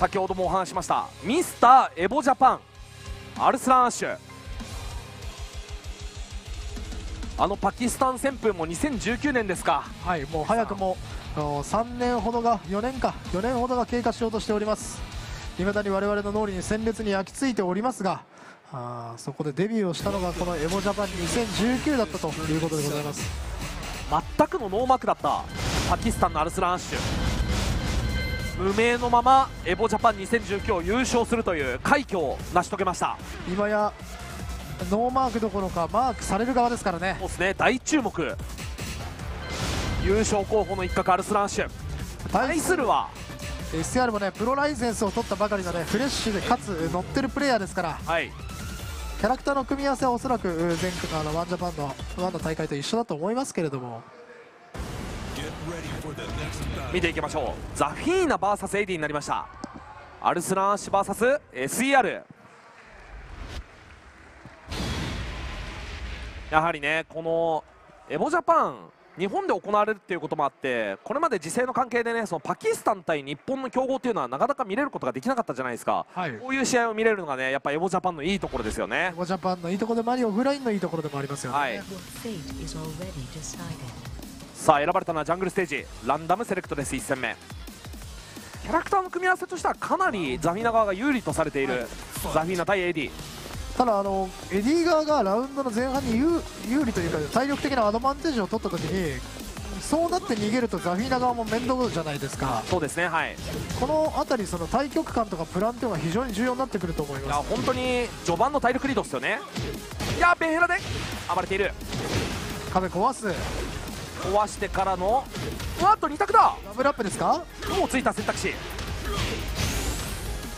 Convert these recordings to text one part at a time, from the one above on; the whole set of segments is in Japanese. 先ほどもお話しましたミスターエボジャパンアルスラン・アッシュ、あのパキスタン旋風も2019年ですか。はい、もう早くも3年ほどが4年ほどが経過しようとしております。未だに我々の脳裏に鮮烈に焼き付いておりますが、そこでデビューをしたのがこのエボジャパン2019だったということでございます。全くのノーマークだったパキスタンのアルスラン・アッシュ、無名のままエボジャパン2019を優勝するという快挙を成し遂げました。今やノーマークどころかマークされる側ですからね。そうですね、大注目。優勝候補の一角アルスラン・アッシュ対するは SER もね、プロライセンスを取ったばかりのね、フレッシュでかつ乗ってるプレイヤーですから、はい、キャラクターの組み合わせはおそらく前回のワンジャパンのワンの大会と一緒だと思いますけれども、見ていきましょう。ザフィーナ VS エディになりました。アルスラン・アッシュ VSSER、やはりね、このエボジャパン日本で行われるっていうこともあって、これまで時勢の関係でね、そのパキスタン対日本の強豪っていうのはなかなか見れることができなかったじゃないですか、はい、こういう試合を見れるのがね、やっぱエボジャパンのいいところですよね。エボジャパンのいいところでもあり、オフラインのいいところでもありますよね、はい、さあ選ばれたのはジャングルステージランダムセレクトです。1戦目キャラクターの組み合わせとしてはかなりザフィーナ側が有利とされている、はい、ザフィーナ対エディ。ただエディ側がラウンドの前半に 有利というか体力的なアドバンテージを取ったときに、そうなって逃げるとザフィーナ側も面倒じゃないですか。そうですね、はい、この辺りその対局感とかプランというのが非常に重要になってくると思います。いや本当に序盤の体力リードですよね。いやベヘラで暴れている、壁壊してからのうわっと2択だ、ダブルアップですか、もうついた選択肢。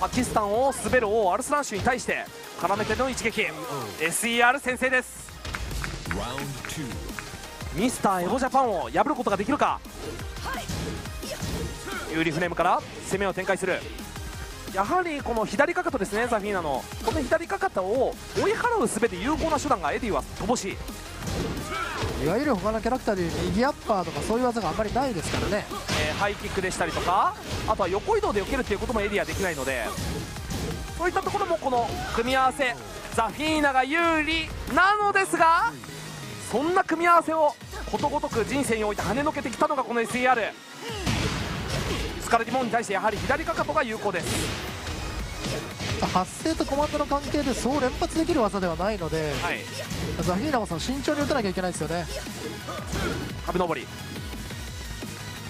パキスタンを滑る王アルスランシュに対して絡めての一撃、SER 先生です。ミスターエボジャパンを破ることができるか。有利フレームから攻めを展開する。やはりこの左かかとですね、ザフィーナのこの左かかとを追い払うすべて有効な手段がエディは乏しい。いわゆる他のキャラクターで右アッパーとかそういう技があんまりないですからね、ハイキックでしたりとか、あとは横移動で避けるということもエディはできないので、そういったところもこの組み合わせザフィーナが有利なのですが、そんな組み合わせをことごとく人生において跳ねのけてきたのがこの SER。 スカルディモンに対してやはり左かかとが有効です。発生とコマンドの関係でそう連発できる技ではないので、はい、ザフィーナも慎重に打たなきゃいけないですよね。壁登り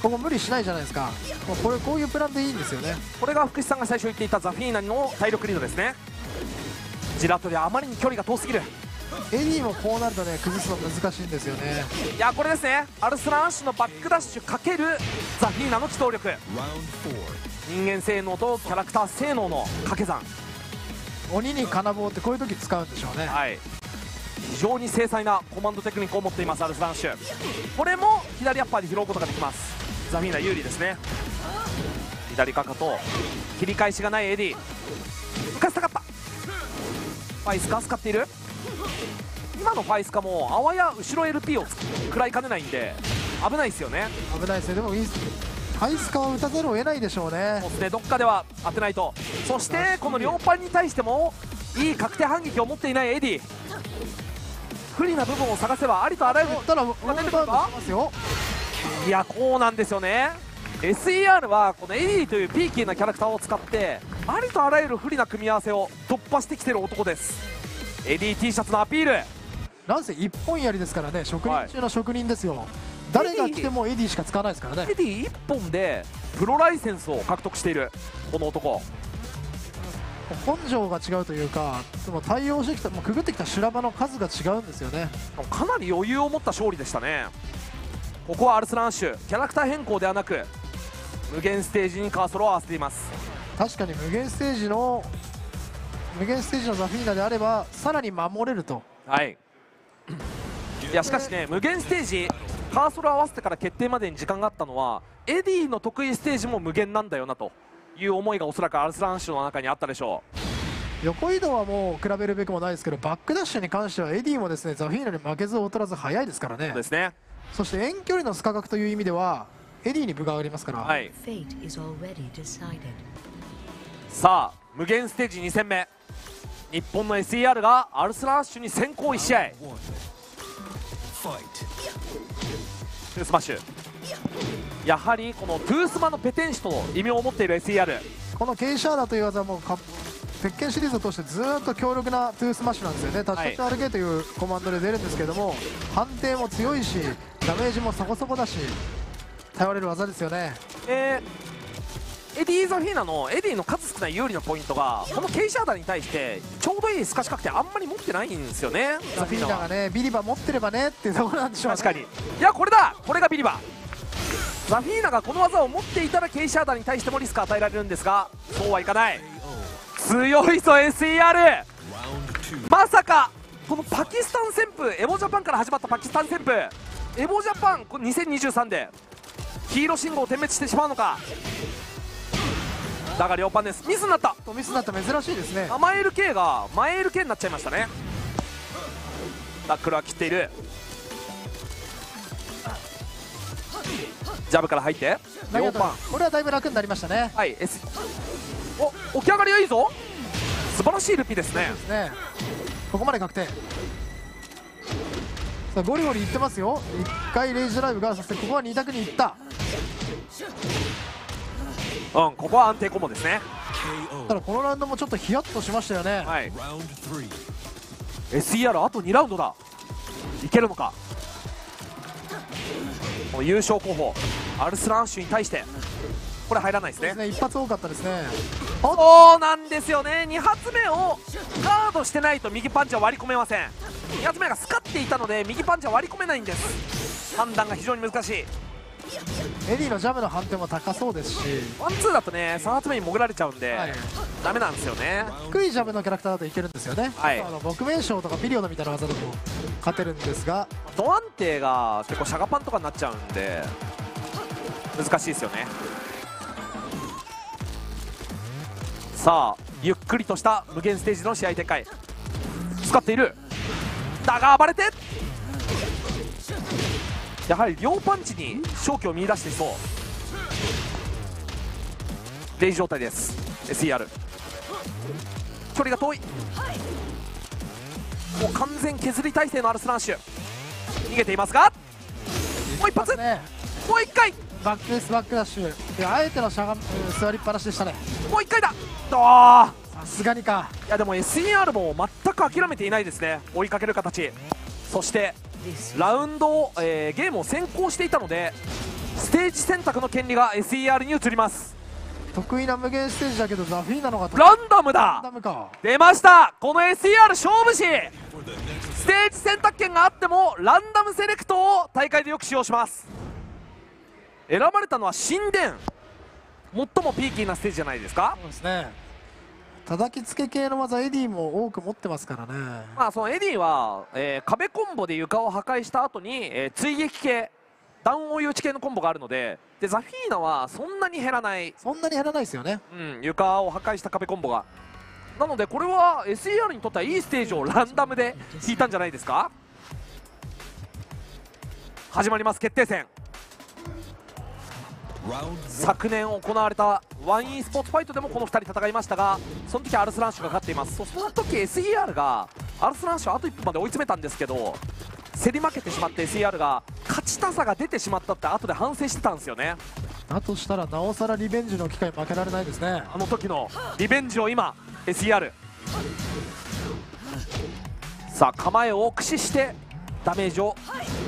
ここ無理しないじゃないですか、こういうプランでいいんですよね。これが福士さんが最初言っていたザフィーナの体力リードですね。ジラトリあまりに距離が遠すぎる。エディもこうなるとね、崩すの難しいんですよね。いやこれですね、アルスラン・アッシュのバックダッシュかけるザフィーナの機動力、人間性能とキャラクター性能の掛け算。鬼に金棒ってこういう時使うんでしょうね、はい、非常に精細なコマンドテクニックを持っていますアルスラン・アッシュ。これも左アッパーで拾うことができます。ザフィーナ有利ですね。左かかと切り返しがないエディ、浮かせたかった。ファイスカ使っている。今のファイスカもあわや後ろ LP を食らいかねないんで危ないですよね。危ないですね。でもファイスカは打たざるを得ないでしょうね。そうですね、どっかでは当てないと。そしてこの両パンに対してもいい確定反撃を持っていないエディ、不利な部分を探せばありとあらゆることが出てくるか。いやこうなんですよね、 SER はこのエディというピーキーなキャラクターを使ってありとあらゆる不利な組み合わせを突破してきてる男です。エディ T シャツのアピールなんせ一本槍ですからね、職人中の職人ですよ、はい、誰が来てもエディしか使わないですからね。エディ1本でプロライセンスを獲得しているこの男、根性が違うというか、対応してきたもうくぐってきた修羅場の数が違うんですよね。かなり余裕を持った勝利でしたね。ここはアルスラン・アッシュキャラクター変更ではなく無限ステージにカーソルを合わせています。確かに無限ステージのザフィーナであればさらに守れると。はいいやしかしね、無限ステージカーソルを合わせてから決定までに時間があったのは、エディの得意ステージも無限なんだよなという思いがおそらくアルスラン・アッシュの中にあったでしょう。横移動はもう比べるべくもないですけど、バックダッシュに関してはエディもですね、ザフィーナに負けず劣らず速いですからね。そうですね。そして遠距離のスカガクという意味ではエディに分がありますから、はい、さあ無限ステージ2戦目、日本の SER がアルスラーシュに先行1試合トゥースマッシュ、やはりこのトゥースマのペテン師との異名を持っている SER、 このゲイシャーダという技はもう鉄拳シリーズを通してずっと強力なトゥースマッシュなんですよね。タッチタッチ RK というコマンドで出るんですけども、はい、判定も強いしダメージもそこそこだし頼れる技ですよね。エディー・ザフィーナのエディの数少ない有利なポイントが、このケイシャーダに対してちょうどいいスカシ確定あんまり持ってないんですよね。ザフィーナがね、ビリバ持ってればねっていうところなんでしょうね。確かに、いやこれだ、これがビリバ。ザフィーナがこの技を持っていたらケイシャーダに対してもリスク与えられるんですが、そうはいかない。強いぞ SER。 まさかこのパキスタン旋風、エボジャパンから始まったパキスタン旋風、エボジャパンこれ2023で黄色信号を点滅してしまうのか。だが両パンです。ミスになった、ミスになった、珍しいですね。マエル K がマエル K になっちゃいましたね。タックルは切っている。ジャブから入って両パン、これはだいぶ楽になりましたね。はい、お起き上がりがいいぞ、素晴らしいルピですね。ここまで確定。さあゴリゴリいってますよ。1回レイジドライブが、そしてここは2択にいった。うん、ここは安定コモですね。ただこのラウンドもちょっとヒヤッとしましたよね。はい、SER あと2ラウンドだ、いけるのか。もう優勝候補アルスランシュに対してこれ入らないですね。一発多かったですね。そうなんですよね、2発目をガードしてないと右パンチは割り込めません。2発目がスカっていたので右パンチは割り込めないんです。判断が非常に難しい。エディのジャムの判定も高そうですし、ワンツーだとね3発目に潜られちゃうんで、はい、ダメなんですよね。低いジャムのキャラクターだといけるんですよね。はい、木面賞とかピリオドみたいな技だと勝てるんですが、ド安定が結構シャガパンとかになっちゃうんで難しいですよね。さあゆっくりとした無限ステージの試合展開、使っている。だが暴れて、やはり両パンチに勝機を見出していそうレイジ状態です。 SER 距離が遠い、もう完全削り体制のアルスランシュ逃げていますが、もう一発、もう一回バックです。バックダッシュ、あえてのしゃが座りっぱなしでしたね。もう一回だ、さすがにか。いやでも SER も全く諦めていないですね、追いかける形。そしてラウンドを、ゲームを先行していたのでステージ選択の権利が SER に移ります。得意な無限ステージだけどザフィーナの方がランダムだ、出ました。この SER 勝負師、ステージ選択権があってもランダムセレクトを大会でよく使用します。選ばれたのは神殿、最もピーキーなステージじゃないですか。そうですね、叩きつけ系の技エディも多く持ってますからね。まあそのエディは、壁コンボで床を破壊した後に、追撃系ダウン追い打ち系のコンボがあるの でザフィーナはそんなに減らない、そんなに減らないですよね。うん、床を破壊した壁コンボが、なのでこれは SER にとってはいいステージをランダムで引いたんじゃないですか。始まります決定戦。昨年行われた 1E スポーツファイトでもこの2人戦いましたが、その時アルスランシュが勝っています。その時 SER がアルスランシュをあと1分まで追い詰めたんですけど、競り負けてしまって SER が勝ちたさが出てしまったって後で反省してたんですよね。だとしたらなおさらリベンジの機会負けられないですね。あの時のリベンジを今 SER、 さあ構えを駆使してダメージを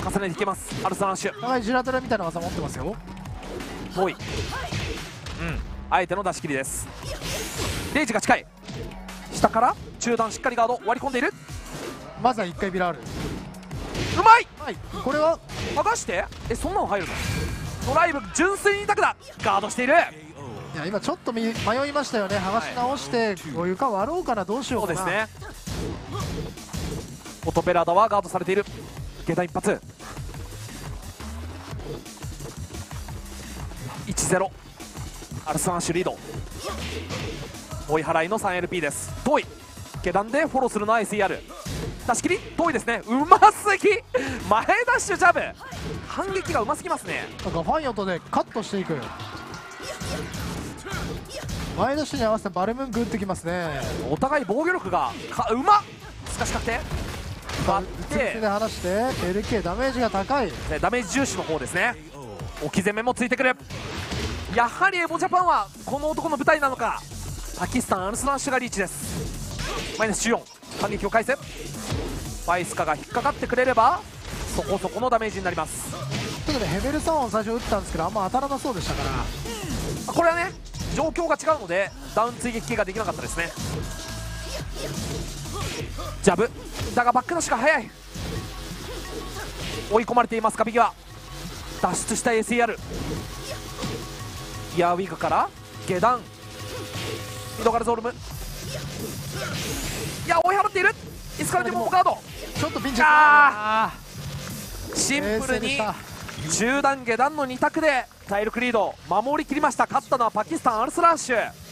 重ねていけます。アルスランシュ長いジュラトラみたいな技持ってますよ。遠い、うん、相手の出し切りです。レイジが近い、下から中段しっかりガード割り込んでいる。まずは1回ビラある、うまい、はい、これは剥がして、そんなの入るの。ドライブ純粋に痛くだ、ガードしている。いや今ちょっと迷いましたよね、剥がし直して、はい、床割ろうかなどうしようかな。そうですね、オトペラダはガードされている。下段一発1-0、アルスランシュリード、追い払いの 3LP です。遠い、下段でフォローするのは SER、 出し切り遠いですね。うますぎ、前ダッシュジャブ、反撃がうますぎますね。なんかファイアとでカットしていく、前の人に合わせてバルムングッときますね。お互い防御力がうまっ、すかし確定割ってで離して LK ダメージが高い、ダメージ重視の方ですね。置き攻めもついてくる。やはりエボジャパンはこの男の舞台なのか。パキスタンアルスランシュがリーチです。マイナス14、反撃を返せ。バイスカが引っかかってくれればそこそこのダメージになります。ということでヘベル3を最初打ったんですけど、あんま当たらなそうでしたから、これはね状況が違うのでダウン追撃系ができなかったですね。ジャブだがバックのしか早い。追い込まれていますカビギは。脱出した SER イヤーウィークから下段ミドガルゾールム、いや追い払っている。いつからでもガードちょっとピンチだ。シンプルに中段下段の2択で体力リード守りきりました。勝ったのはパキスタンアルスランシュ。